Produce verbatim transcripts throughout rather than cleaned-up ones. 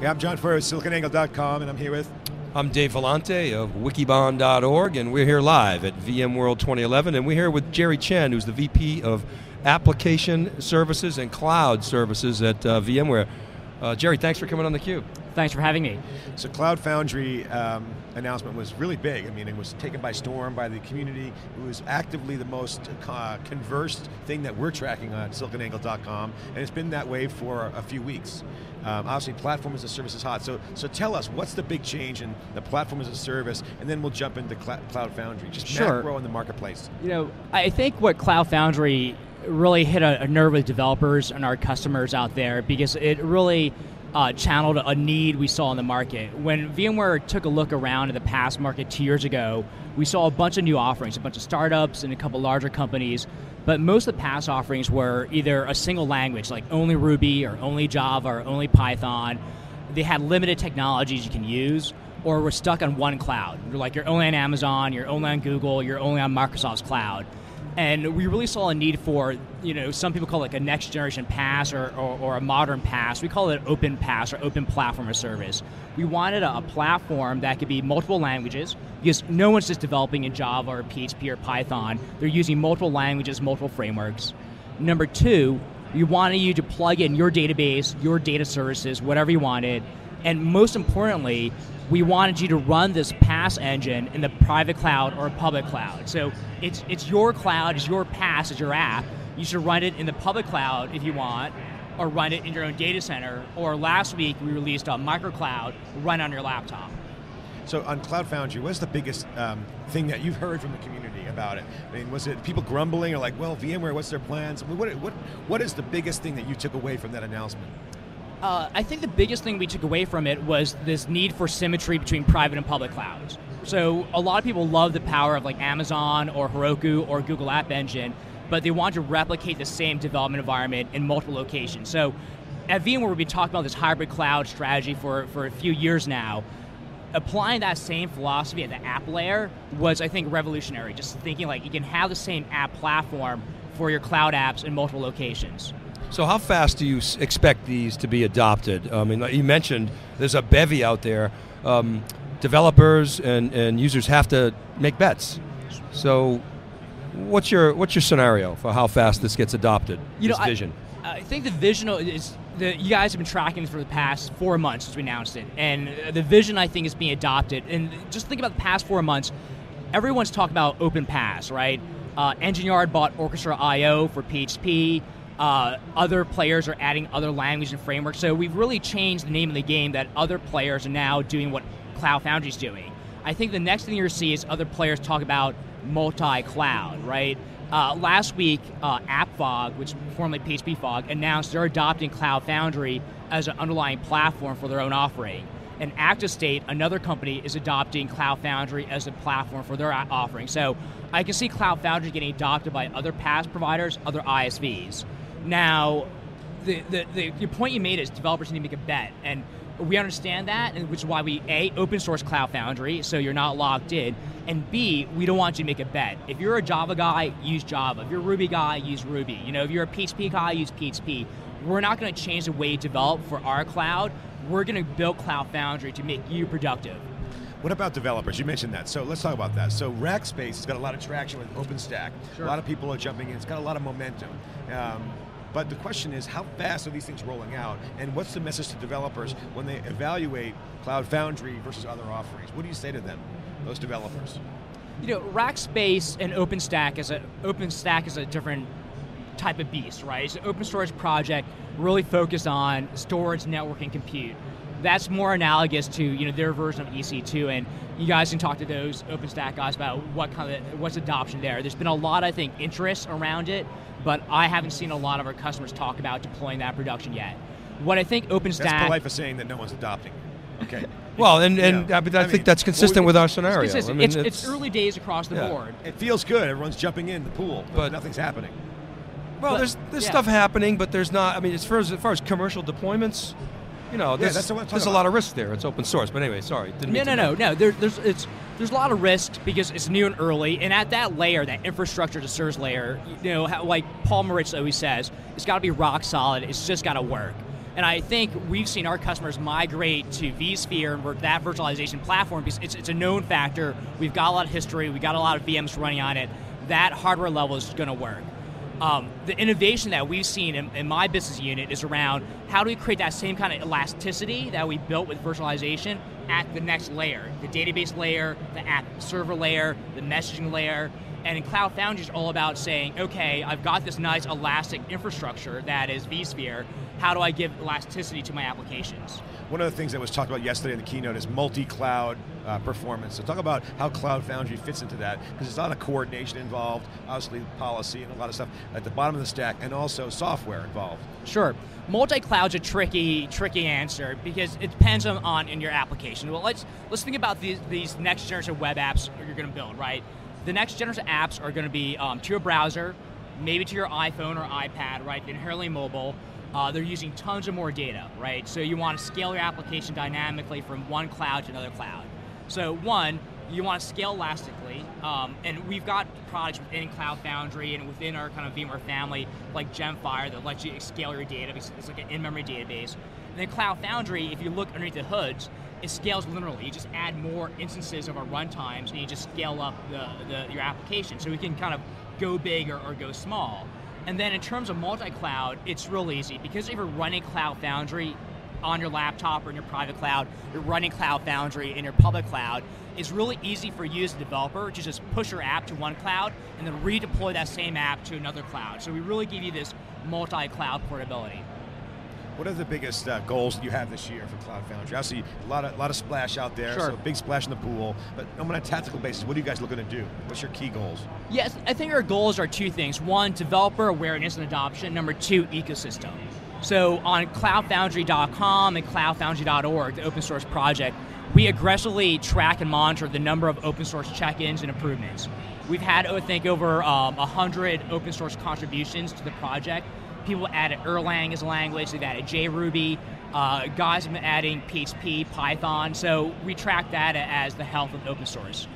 Yeah, I'm John Furrier of silicon angle dot com, and I'm here with... I'm Dave Vellante of wikibon dot org, and we're here live at VMworld twenty eleven, and we're here with Jerry Chen, who's the V P of Application Services and Cloud Services at uh, VMware. Uh, Jerry, thanks for coming on theCUBE. Thanks for having me. So Cloud Foundry um, announcement was really big. I mean, it was taken by storm by the community. It was actively the most uh, conversed thing that we're tracking on silicon angle dot com, and it's been that way for a few weeks. Um, obviously, platform as a service is hot. So, so tell us, what's the big change in the platform as a service, and then we'll jump into Cl Cloud Foundry. Just sure. Macro in the marketplace. You know, I think what Cloud Foundry really hit a, a nerve with developers and our customers out there, because it really uh, channeled a need we saw in the market. When VMware took a look around at the PaaS market two years ago, we saw a bunch of new offerings, a bunch of startups and a couple larger companies, but most of the PaaS offerings were either a single language, like only Ruby or only Java or only Python. They had limited technologies you can use, or were stuck on one cloud. You're like, you're only on Amazon, you're only on Google, you're only on Microsoft's cloud. And we really saw a need for, you know, some people call it like a next generation PaaS or, or, or a modern PaaS. We call it open PaaS or open platform as service. We wanted a, a platform that could be multiple languages, because no one's just developing in Java or P H P or Python. They're using multiple languages, multiple frameworks. Number two, we wanted you to plug in your database, your data services, whatever you wanted. And most importantly, we wanted you to run this PaaS engine in the private cloud or public cloud. So it's, it's your cloud, it's your PaaS, it's your app. You should run it in the public cloud if you want, or run it in your own data center, or last week we released a Micro Cloud, run on your laptop. So on Cloud Foundry, what's the biggest um, thing that you've heard from the community about it? I mean, was it people grumbling or like, well, VMware, what's their plans? I mean, what, what, what is the biggest thing that you took away from that announcement? Uh, I think the biggest thing we took away from it was this need for symmetry between private and public clouds. So a lot of people love the power of like Amazon or Heroku or Google App Engine, but they want to replicate the same development environment in multiple locations. So at VMware, we've been talking about this hybrid cloud strategy for, for a few years now. Applying that same philosophy at the app layer was, I think, revolutionary. Just thinking like you can have the same app platform for your cloud apps in multiple locations. So how fast do you expect these to be adopted? I mean, you mentioned there's a bevy out there. Um, developers and, and users have to make bets. So what's your, what's your scenario for how fast this gets adopted, you this know, vision? I, I think the vision is, the, you guys have been tracking this for the past four months since we announced it, and the vision I think is being adopted. And just think about the past four months, everyone's talking about open PaaS, right? Uh, Engine Yard bought Orchestra dot i o for P H P, Uh, other players are adding other language and frameworks. So we've really changed the name of the game that other players are now doing what Cloud Foundry's doing. I think the next thing you're going to see is other players talk about multi-cloud, right? Uh, last week, uh, AppFog, which formerly P H P Fog, announced they're adopting Cloud Foundry as an underlying platform for their own offering. And ActiveState, another company, is adopting Cloud Foundry as a platform for their offering. So I can see Cloud Foundry getting adopted by other PaaS providers, other I S Vs. Now, the, the, the, the point you made is developers need to make a bet, and we understand that, and which is why we, A, open source Cloud Foundry, so you're not locked in, and B, we don't want you to make a bet. If you're a Java guy, use Java. If you're a Ruby guy, use Ruby. You know, if you're a P H P guy, use P H P. We're not going to change the way you develop for our cloud. We're going to build Cloud Foundry to make you productive. What about developers? You mentioned that, so let's talk about that. So Rackspace has got a lot of traction with OpenStack. Sure. A lot of people are jumping in, it's got a lot of momentum. Um, But the question is, how fast are these things rolling out? And what's the message to developers when they evaluate Cloud Foundry versus other offerings? What do you say to them, those developers? You know, Rackspace and OpenStack is a, OpenStack is a different type of beast, right? It's an open storage project really focused on storage, networking, compute. That's more analogous to, you know, their version of E C two, and you guys can talk to those OpenStack guys about what kind of, what's adoption there. There's been a lot, I think, interest around it, but I haven't seen a lot of our customers talk about deploying that production yet. What I think OpenStack... That's polite for saying that no one's adopting it. Okay. Well, and, and yeah. I, mean, I, I think mean, that's consistent well, with our scenario. It's, I mean, it's, it's, it's early days across the yeah. board. It feels good, everyone's jumping in the pool, but, but nothing's happening. Well, but, there's, there's yeah. stuff happening, but there's not, I mean, as far as, as, far as commercial deployments, you know, there's, yeah, that's what there's a lot of risk there. It's open source, but anyway, sorry. Didn't mean no, no, no, no. There, there's it's there's a lot of risk because it's new and early, and at that layer, that infrastructure to service layer, you know, how, like Paul Moritz always says, it's got to be rock solid. It's just got to work. And I think we've seen our customers migrate to vSphere and that virtualization platform because it's, it's a known factor. We've got a lot of history, we've got a lot of V Ms running on it. That hardware level is going to work. Um, the innovation that we've seen in, in my business unit is around how do we create that same kind of elasticity that we built with virtualization at the next layer, the database layer, the app server layer, the messaging layer. And in Cloud Foundry, it's all about saying, okay, I've got this nice elastic infrastructure that is vSphere, how do I give elasticity to my applications? One of the things that was talked about yesterday in the keynote is multi-cloud uh, performance. So talk about how Cloud Foundry fits into that, because there's a lot of coordination involved, obviously policy and a lot of stuff at the bottom of the stack, and also software involved. Sure, multi-cloud's a tricky, tricky answer, because it depends on, on in your application. Well, let's, let's think about these, these next generation web apps you're going to build, right? The next generation apps are going to be um, to your browser, maybe to your iPhone or iPad, right? Inherently mobile. Uh, they're using tons of more data, right? So you want to scale your application dynamically from one cloud to another cloud. So one, you want to scale elastically, um, and we've got products within Cloud Foundry and within our kind of VMware family, like Gemfire, that lets you scale your data because it's like an in-memory database. And then Cloud Foundry, if you look underneath the hoods, it scales linearly. You just add more instances of our runtimes and you just scale up the, the, your application. So we can kind of go big or, or go small. And then in terms of multi-cloud, it's real easy. Because if you're running Cloud Foundry on your laptop or in your private cloud, you're running Cloud Foundry in your public cloud, it's really easy for you as a developer to just push your app to one cloud and then redeploy that same app to another cloud. So we really give you this multi-cloud portability. What are the biggest uh, goals that you have this year for Cloud Foundry? Obviously, a lot of, lot of splash out there, sure. So a big splash in the pool, but on a tactical basis, what are you guys looking to do? What's your key goals? Yes, I think our goals are two things. One, developer awareness and adoption. Number two, ecosystem. So on cloud foundry dot com and cloud foundry dot org, the open source project, we aggressively track and monitor the number of open source check-ins and improvements. We've had, I think, over um, one hundred open source contributions to the project. People added Erlang as a language, they've added JRuby, uh, guys have been adding P H P, Python, so we track that as the health of open source.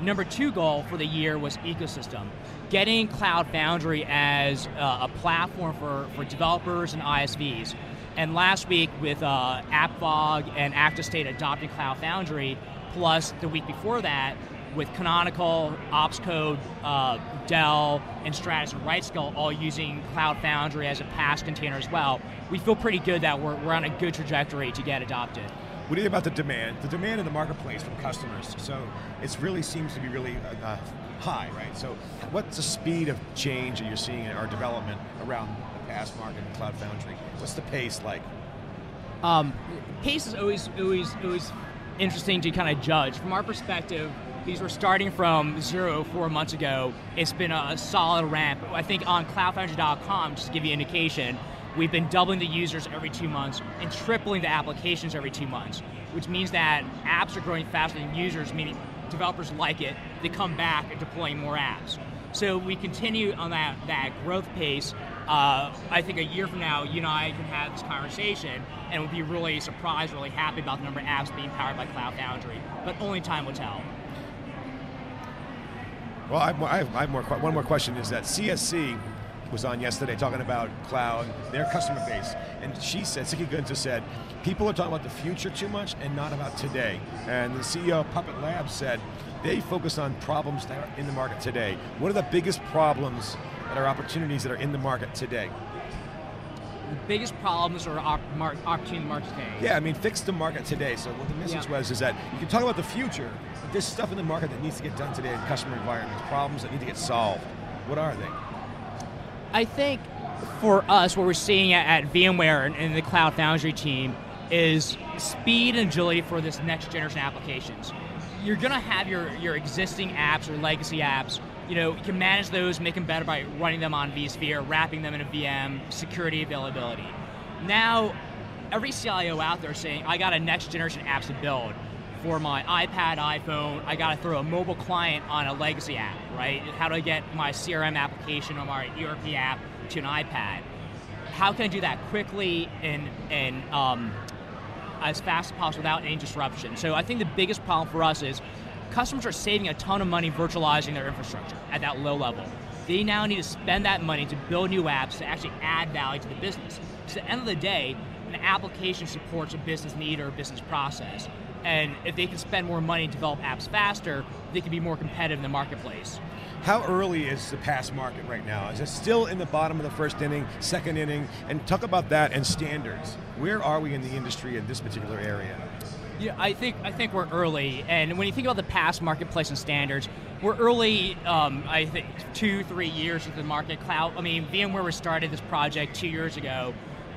Number two goal for the year was ecosystem. Getting Cloud Foundry as uh, a platform for, for developers and I S Vs. And last week with uh, AppFog and ActiveState adopting Cloud Foundry, plus the week before that, with Canonical, OpsCode, uh, Dell, and Stratus and RightScale all using Cloud Foundry as a PaaS container as well, we feel pretty good that we're, we're on a good trajectory to get adopted. What do you think about the demand? The demand in the marketplace from customers, so it really seems to be really uh, high, right? So what's the speed of change that you're seeing in our development around the PaaS market and Cloud Foundry? What's the pace like? Um, pace is always, always, always interesting to kind of judge. From our perspective, these were starting from zero four months ago. It's been a, a solid ramp. I think on cloud foundry dot com, just to give you an indication, we've been doubling the users every two months and tripling the applications every two months, which means that apps are growing faster than users, meaning developers like it, they come back and deploy more apps. So we continue on that, that growth pace. Uh, I think a year from now, you and I can have this conversation and we'll be really surprised, really happy about the number of apps being powered by Cloud Foundry, but only time will tell. Well, I have, more, I have more, one more question is that C S C was on yesterday talking about cloud, their customer base, and she said, Siki Gunta said, people are talking about the future too much and not about today. And the C E O of Puppet Labs said, they focus on problems that are in the market today. What are the biggest problems that are opportunities that are in the market today? The biggest problems are op opportunity in the market today. Yeah, I mean, fix the market today. So what the message yeah. was is that you can talk about the future, but there's stuff in the market that needs to get done today in customer environments, problems that need to get solved. What are they? I think for us, what we're seeing at, at VMware and, and the Cloud Foundry team is speed and agility for this next generation applications. You're going to have your, your existing apps or legacy apps. You know, you can manage those, make them better by running them on vSphere, wrapping them in a V M, security availability. Now, every C I O out there is saying, I got a next generation apps to build for my iPad, iPhone, I got to throw a mobile client on a legacy app, right? How do I get my C R M application or my E R P app to an iPad? How can I do that quickly and, and um, as fast as possible without any disruption? So I think the biggest problem for us is customers are saving a ton of money virtualizing their infrastructure at that low level. They now need to spend that money to build new apps to actually add value to the business. Because at the end of the day, an application supports a business need or a business process. And if they can spend more money and develop apps faster, they can be more competitive in the marketplace. How early is the PaaS market right now? Is it still in the bottom of the first inning, second inning? And talk about that and standards. Where are we in the industry in this particular area? Yeah, I think I think we're early. And when you think about the PaaS marketplace and standards, we're early. Um, I think two, three years into the market. Cloud. I mean, VMware started this project two years ago.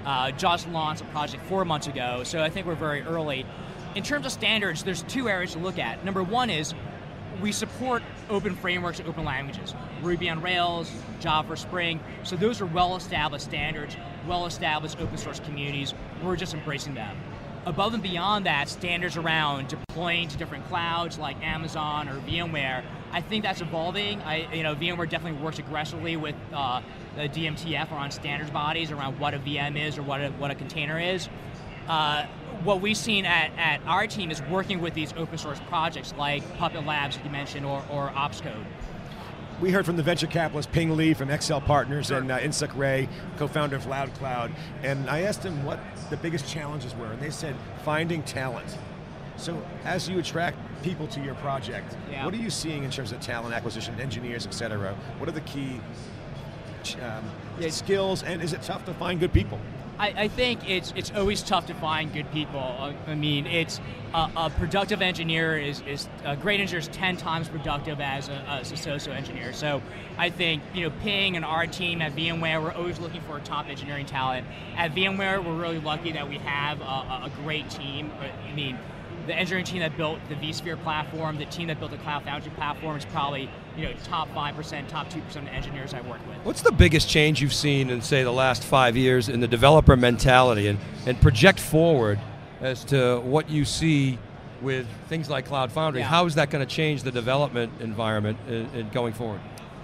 Uh, Just launched a project four months ago. So I think we're very early. In terms of standards, there's two areas to look at. Number one is we support open frameworks and open languages. Ruby on Rails, Java for Spring, so those are well-established standards, well-established open source communities. We're just embracing them. Above and beyond that, standards around deploying to different clouds like Amazon or VMware, I think that's evolving. I, you know, VMware definitely works aggressively with uh, the D M T F or on standards bodies around what a V M is or what a, what a container is. Uh, what we've seen at, at our team is working with these open source projects like Puppet Labs, you mentioned, or, or OpsCode. We heard from the venture capitalist Ping Lee from X L Partners sure. and uh, Insuk Ray, co-founder of Loud Cloud, and I asked them what the biggest challenges were, and they said finding talent. So as you attract people to your project, yeah. what are you seeing in terms of talent acquisition, engineers, et cetera? What are the key um, yeah. skills, and is it tough to find good people? I, I think it's it's always tough to find good people. I, I mean, it's uh, a productive engineer is is a great engineer is ten times productive as a, as a so-so engineer. So I think you know Ping and our team at VMware, we're always looking for top engineering talent. At VMware, we're really lucky that we have a, a great team. I mean, the engineering team that built the vSphere platform, the team that built the Cloud Foundry platform is probably you know top five percent, top two percent of the engineers I work with. What's the biggest change you've seen in, say, the last five years in the developer mentality, and, and project forward as to what you see with things like Cloud Foundry? Yeah. How is that going to change the development environment in, in going forward?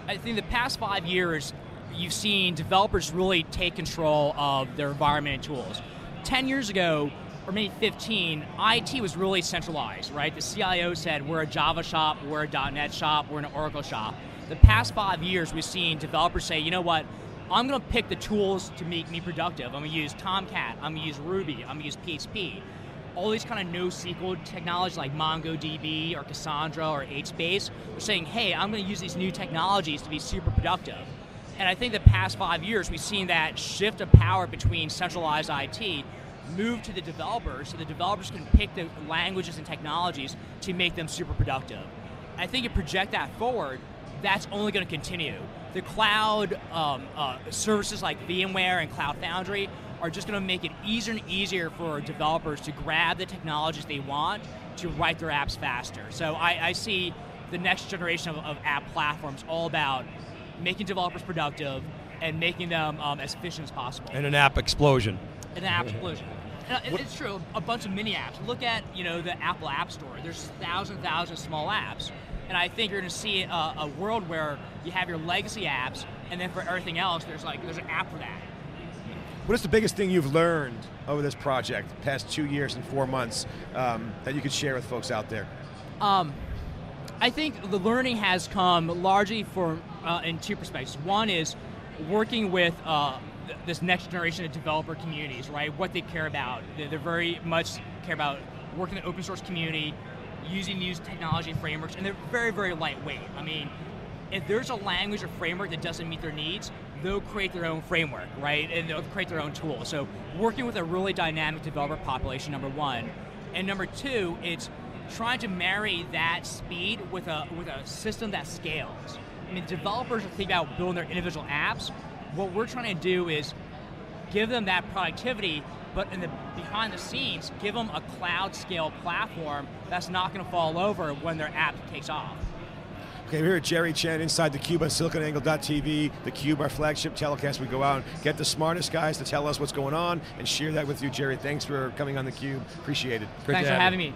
I think the past five years, you've seen developers really take control of their environment and tools. ten years ago, or maybe fifteen, I T was really centralized, right? The C I O said, we're a Java shop, we're a dot net shop, we're an Oracle shop. The past five years, we've seen developers say, you know what, I'm going to pick the tools to make me productive. I'm going to use Tomcat, I'm going to use Ruby, I'm going to use P H P. All these kind of NoSQL technologies like MongoDB or Cassandra or HBase, they're saying, hey, I'm going to use these new technologies to be super productive. And I think the past five years, we've seen that shift of power between centralized I T move to the developers, so the developers can pick the languages and technologies to make them super productive. I think you project that forward, that's only going to continue. The cloud um, uh, services like VMware and Cloud Foundry are just going to make it easier and easier for developers to grab the technologies they want to write their apps faster. So I, I see the next generation of, of app platforms all about making developers productive and making them um, as efficient as possible. And an app explosion. An app explosion. It's true, a bunch of mini apps. Look at you know the Apple App Store. There's thousands and thousands of small apps. And I think you're going to see a, a world where you have your legacy apps, and then for everything else, there's like there's an app for that. What is the biggest thing you've learned over this project, the past two years and four months, um, that you could share with folks out there? Um, I think the learning has come largely for, uh, in two perspectives. One is working with uh, this next generation of developer communities, right? What they care about. They're, they're very much care about working in the open source community, using new technology frameworks, and they're very, very lightweight. I mean, if there's a language or framework that doesn't meet their needs, they'll create their own framework, right? And they'll create their own tool. So working with a really dynamic developer population, number one. And number two, it's trying to marry that speed with a, with a system that scales. I mean, developers are thinking about building their individual apps. What we're trying to do is give them that productivity, but in the behind the scenes, give them a cloud scale platform that's not going to fall over when their app takes off. Okay, we're here at Jerry Chen inside theCUBE on siliconangle dot t v. theCUBE, our flagship telecast. We go out and get the smartest guys to tell us what's going on and share that with you, Jerry. Thanks for coming on theCUBE. Appreciate it. Great thanks for having me.